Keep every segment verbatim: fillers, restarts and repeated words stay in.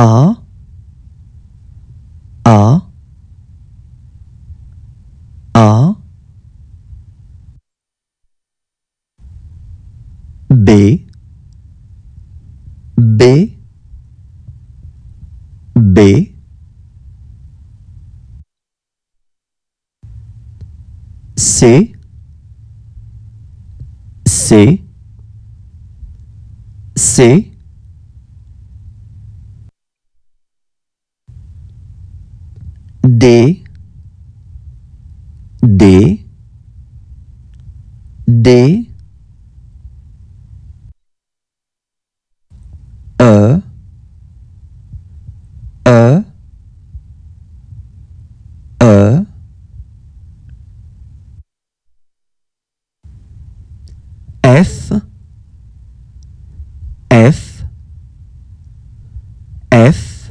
A, A, A, B, B, B, C, C, C, D, D, D, E, E, E, F, F, F,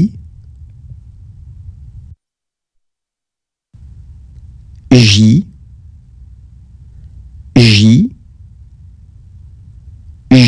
J, J, J,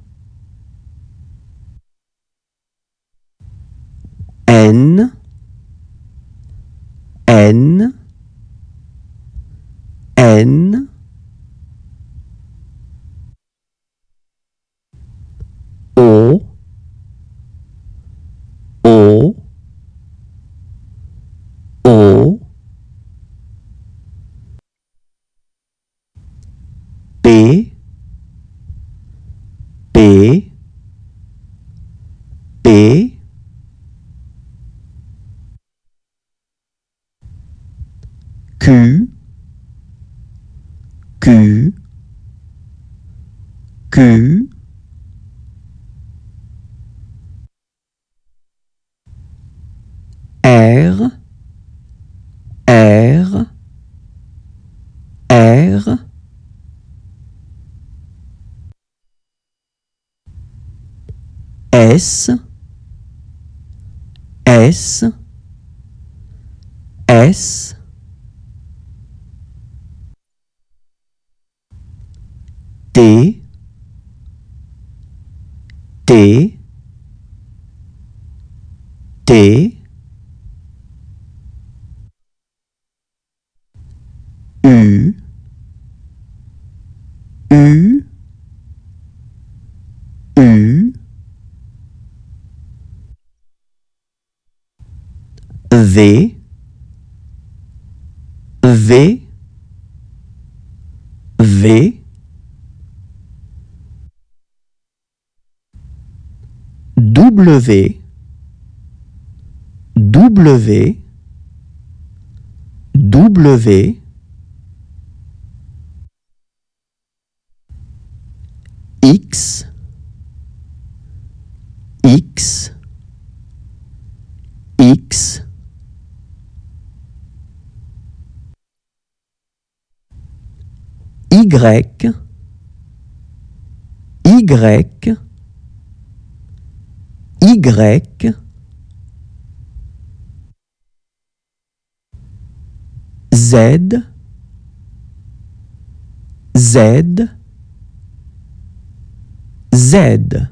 N, N, N, O, O, O, P, P, P, Q, Q, Q, R, R, R, S, S, S, T, T, T, U, U, U, V, V, V, W, W, W, X, X, X, Y, Y, Y, Z, Z, Z.